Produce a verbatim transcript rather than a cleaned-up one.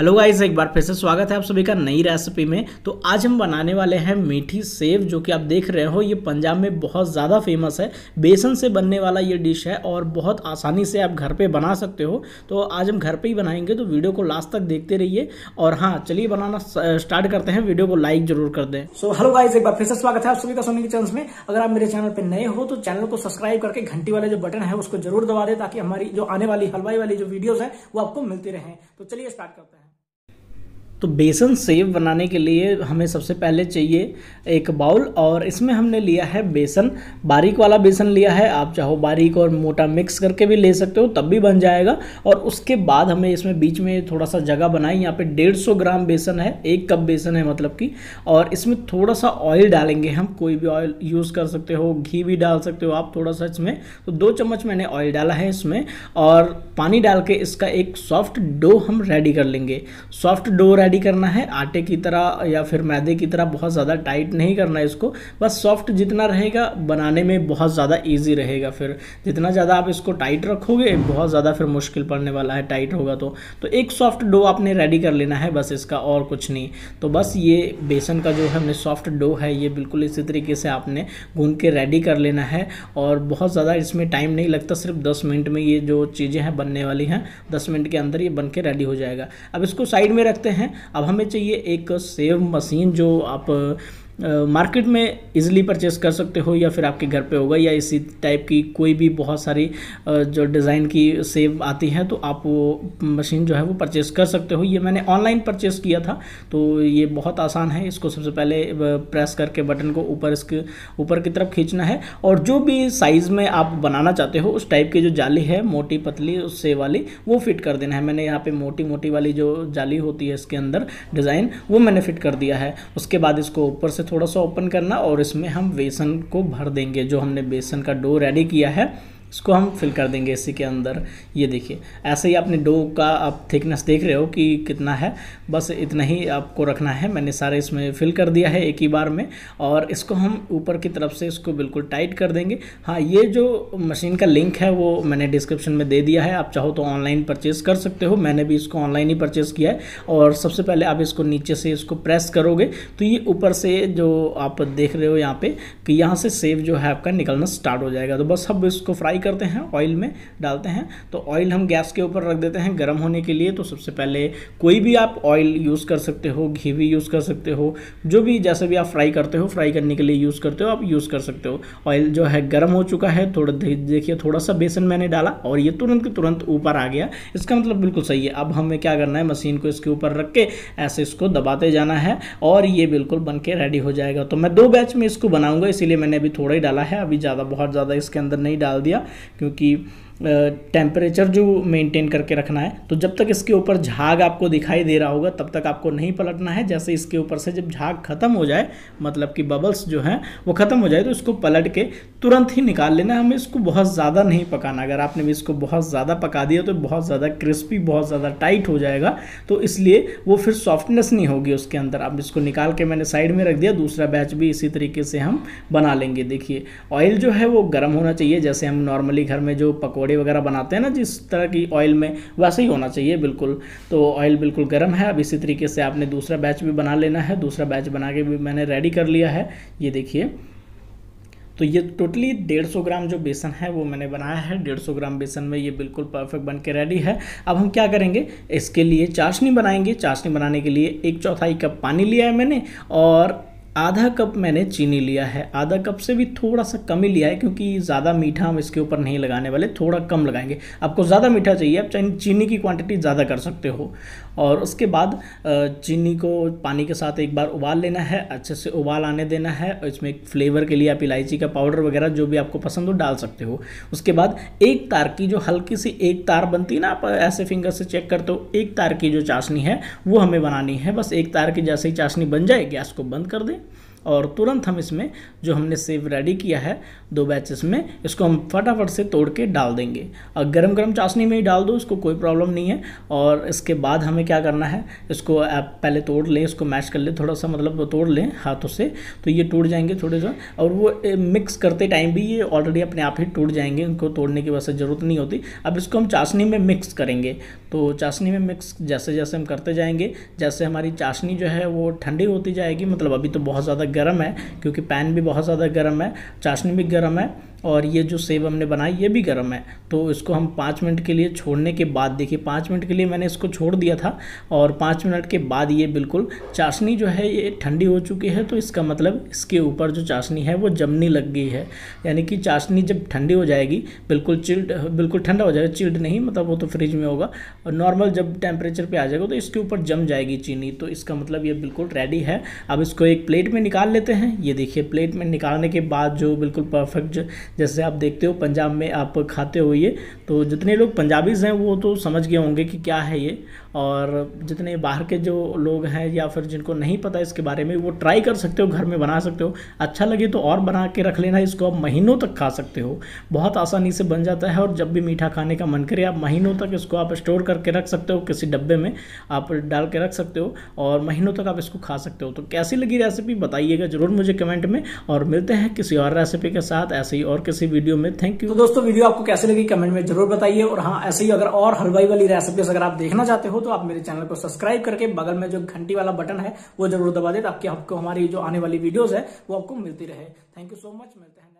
Hello guys, एक बार फिर से स्वागत है आप सभी का नई रेसिपी में। तो आज हम बनाने वाले हैं मीठी सेव, जो कि आप देख रहे हो ये पंजाब में बहुत ज़्यादा फेमस है। बेसन से बनने वाला ये डिश है और बहुत आसानी से आप घर पे बना सकते हो। तो आज हम घर पे ही बनाएंगे, तो वीडियो को लास्ट तक देखते रहिए। और हाँ, चलिए बनाना स्टार्ट करते हैं, वीडियो को लाइक जरूर कर दें। सो हेलो गाइस, एक बार फिर से स्वागत है आप सभी का सोनी किचन्स में। अगर आप मेरे चैनल पर नए हो तो चैनल को सब्सक्राइब करके घंटी वाले जो बटन है उसको जरूर दबा दें, ताकि हमारी जो आने वाली हलवाई वाली जो वीडियोज़ हैं वो आपको मिलती रहें। तो चलिए स्टार्ट करते हैं। तो बेसन सेव बनाने के लिए हमें सबसे पहले चाहिए एक बाउल, और इसमें हमने लिया है बेसन। बारीक वाला बेसन लिया है, आप चाहो बारीक और मोटा मिक्स करके भी ले सकते हो, तब भी बन जाएगा। और उसके बाद हमें इसमें बीच में थोड़ा सा जगह बनाई। यहाँ पे डेढ़ सौ ग्राम बेसन है, एक कप बेसन है मतलब कि। और इसमें थोड़ा सा ऑयल डालेंगे हम, कोई भी ऑयल यूज़ कर सकते हो, घी भी डाल सकते हो आप थोड़ा सा इसमें। तो दो चम्मच मैंने ऑयल डाला है इसमें, और पानी डाल के इसका एक सॉफ्ट डो हम रेडी कर लेंगे। सॉफ्ट डो रेडी करना है, आटे की तरह या फिर मैदे की तरह बहुत ज़्यादा टाइट नहीं करना है इसको, बस सॉफ्ट जितना रहेगा बनाने में बहुत ज़्यादा इजी रहेगा। फिर जितना ज़्यादा आप इसको टाइट रखोगे बहुत ज़्यादा फिर मुश्किल पड़ने वाला है, टाइट होगा तो। तो एक सॉफ्ट डो आपने रेडी कर लेना है बस इसका, और कुछ नहीं। तो बस ये बेसन का जो हमने सॉफ्ट डो है ये बिल्कुल इसी तरीके से आपने गूंद के रेडी कर लेना है। और बहुत ज़्यादा इसमें टाइम नहीं लगता, सिर्फ दस मिनट में ये जो चीज़ें हैं बनने वाली हैं, दस मिनट के अंदर ये बन के रेडी हो जाएगा। अब इसको साइड में रखते हैं। अब हमें चाहिए एक सेव मशीन, जो आप मार्केट में इजीली परचेस कर सकते हो, या फिर आपके घर पे होगा, या इसी टाइप की कोई भी बहुत सारी जो डिज़ाइन की सेव आती हैं, तो आप वो मशीन जो है वो परचेस कर सकते हो। ये मैंने ऑनलाइन परचेस किया था, तो ये बहुत आसान है। इसको सबसे पहले प्रेस करके बटन को ऊपर इसके ऊपर की तरफ खींचना है, और जो भी साइज़ में आप बनाना चाहते हो उस टाइप की जो जाली है, मोटी पतली उससे वाली, वो फिट कर देना है। मैंने यहाँ पर मोटी मोटी वाली जो जाली होती है इसके अंदर डिज़ाइन, वो मैंने फिट कर दिया है। उसके बाद इसको ऊपर से थोड़ा सा ओपन करना, और इसमें हम बेसन को भर देंगे। जो हमने बेसन का डो रेडी किया है इसको हम फिल कर देंगे इसी के अंदर। ये देखिए, ऐसे ही आपने डो का आप थिकनेस देख रहे हो कि कितना है, बस इतना ही आपको रखना है। मैंने सारे इसमें फिल कर दिया है एक ही बार में, और इसको हम ऊपर की तरफ से इसको बिल्कुल टाइट कर देंगे। हाँ, ये जो मशीन का लिंक है वो मैंने डिस्क्रिप्शन में दे दिया है, आप चाहो तो ऑनलाइन परचेज़ कर सकते हो। मैंने भी इसको ऑनलाइन ही परचेज़ किया है। और सबसे पहले आप इसको नीचे से इसको प्रेस करोगे तो ये ऊपर से जो आप देख रहे हो यहाँ पर कि यहाँ से सेव जो है आपका निकलना स्टार्ट हो जाएगा। तो बस हम इसको फ्राई करते हैं, ऑयल में डालते हैं। तो ऑयल हम गैस के ऊपर रख देते हैं गर्म होने के लिए। तो सबसे पहले कोई भी आप ऑयल यूज़ कर सकते हो, घी भी यूज़ कर सकते हो, जो भी जैसे भी आप फ्राई करते हो, फ्राई करने के लिए यूज़ करते हो, आप यूज़ कर सकते हो। ऑयल जो है गर्म हो चुका है, थोड़ा देखिए थोड़ा सा बेसन मैंने डाला और ये तुरंत के तुरंत ऊपर आ गया, इसका मतलब बिल्कुल सही है। अब हमें क्या करना है, मशीन को इसके ऊपर रख के ऐसे इसको दबाते जाना है, और ये बिल्कुल बन के रेडी हो जाएगा। तो मैं दो बैच में इसको बनाऊँगा, इसीलिए मैंने अभी थोड़ा ही डाला है, अभी ज़्यादा बहुत ज़्यादा इसके अंदर नहीं डाल दिया, क्योंकि टेम्परेचर जो मेंटेन करके रखना है। तो जब तक इसके ऊपर झाग आपको दिखाई दे रहा होगा तब तक आपको नहीं पलटना है। जैसे इसके ऊपर से जब झाग खत्म हो जाए, मतलब कि बबल्स जो हैं वो ख़त्म हो जाए, तो इसको पलट के तुरंत ही निकाल लेना है। हमें इसको बहुत ज़्यादा नहीं पकाना। अगर आपने भी इसको बहुत ज़्यादा पका दिया तो बहुत ज़्यादा क्रिस्पी, बहुत ज़्यादा टाइट हो जाएगा, तो इसलिए वो फिर सॉफ्टनेस नहीं होगी उसके अंदर। अब इसको निकाल के मैंने साइड में रख दिया। दूसरा बैच भी इसी तरीके से हम बना लेंगे। देखिए, ऑयल जो है वो गर्म होना चाहिए, जैसे हम नॉर्मली घर में जो पकौड़े वगैरह बनाते हैं ना, जिस तरह की ऑयल में, वैसे ही होना चाहिए बिल्कुल। तो ऑयल बिल्कुल गर्म है। अब इसी तरीके से आपने दूसरा बैच भी बना लेना है। दूसरा बैच बना के भी मैंने रेडी कर लिया है, ये देखिए। तो ये टोटली डेढ़ सौ ग्राम जो बेसन है वो मैंने बनाया है। डेढ़ सौ ग्राम बेसन में ये बिल्कुल परफेक्ट बन के रेडी है। अब हम क्या करेंगे, इसके लिए चाशनी बनाएंगे। चाशनी बनाने के लिए एक चौथाई कप पानी लिया है मैंने, और आधा कप मैंने चीनी लिया है। आधा कप से भी थोड़ा सा कम ही लिया है, क्योंकि ज़्यादा मीठा हम इसके ऊपर नहीं लगाने वाले, थोड़ा कम लगाएंगे। आपको ज़्यादा मीठा चाहिए आप चीनी की क्वांटिटी ज़्यादा कर सकते हो। और उसके बाद चीनी को पानी के साथ एक बार उबाल लेना है, अच्छे से उबाल आने देना है। इसमें फ्लेवर के लिए आप इलायची का पाउडर वगैरह जो भी आपको पसंद हो डाल सकते हो। उसके बाद एक तार की जो हल्की सी एक तार बनती है ना, आप ऐसे फिंगर से चेक करते हो, एक तार की जो चाशनी है वो हमें बनानी है। बस एक तार की जैसे ही चाशनी बन जाए गैस को बंद कर दें। और तुरंत हम इसमें जो हमने सेव रेडी किया है दो बैचेस में, इसको हम फटाफट से तोड़ के डाल देंगे। और गरम गरम चाशनी में ही डाल दो, इसको कोई प्रॉब्लम नहीं है। और इसके बाद हमें क्या करना है, इसको आप पहले तोड़ लें, इसको मैश कर लें थोड़ा सा, मतलब तोड़ लें हाथों से, तो ये टूट जाएंगे थोड़े सा। और वो मिक्स करते टाइम भी ये ऑलरेडी अपने आप ही टूट जाएंगे, उनको तोड़ने की वजह से ज़रूरत नहीं होती। अब इसको हम चाशनी में मिक्स करेंगे, तो चाशनी में मिक्स जैसे जैसे हम करते जाएंगे, जैसे हमारी चाशनी जो है वो ठंडी होती जाएगी, मतलब अभी तो बहुत ज़्यादा गर्म है क्योंकि पैन भी बहुत ज़्यादा गर्म है, चाशनी भी गर्म है, और ये जो सेब हमने बनाई ये भी गर्म है। तो इसको हम पाँच मिनट के लिए छोड़ने के बाद, देखिए पाँच मिनट के लिए मैंने इसको छोड़ दिया था, और पाँच मिनट के बाद ये बिल्कुल चाशनी जो है ये ठंडी हो चुकी है। तो इसका मतलब इसके ऊपर जो चाशनी है वो जमने लग गई है, यानी कि चाशनी जब ठंडी हो जाएगी, बिल्कुल चिल्ड, बिल्कुल ठंडा हो जाएगा, चिल्ड नहीं मतलब वो तो फ्रिज में होगा, और नॉर्मल जब टेम्परेचर पर आ जाएगा तो इसके ऊपर जम जाएगी चीनी। तो इसका मतलब ये बिल्कुल रेडी है। अब इसको एक प्लेट में निकाल लेते हैं। ये देखिए प्लेट में निकालने के बाद जो बिल्कुल परफेक्ट, जैसे आप देखते हो पंजाब में आप खाते हो ये, तो जितने लोग पंजाबीज़ हैं वो तो समझ गए होंगे कि क्या है ये, और जितने बाहर के जो लोग हैं या फिर जिनको नहीं पता इसके बारे में, वो ट्राई कर सकते हो, घर में बना सकते हो, अच्छा लगे तो और बना के रख लेना। इसको आप महीनों तक खा सकते हो, बहुत आसानी से बन जाता है, और जब भी मीठा खाने का मन करे आप महीनों तक इसको आप स्टोर करके रख सकते हो, किसी डब्बे में आप डाल के रख सकते हो और महीनों तक आप इसको खा सकते हो। तो कैसी लगी रेसिपी बताइएगा ज़रूर मुझे कमेंट में, और मिलते हैं किसी और रेसिपी के साथ ऐसे ही और किसी वीडियो में। Thank you. तो दोस्तों वीडियो आपको कैसे लगी कमेंट में जरूर बताइए, और हाँ ऐसे ही अगर और हलवाई वाली रेसिपीज अगर आप देखना चाहते हो तो आप मेरे चैनल को सब्सक्राइब करके बगल में जो घंटी वाला बटन है वो जरूर दबा दें, ताकि आपको हमारी जो आने वाली वीडियोस है वो आपको मिलती रहे। थैंक यू सो मच, मिलते हैं।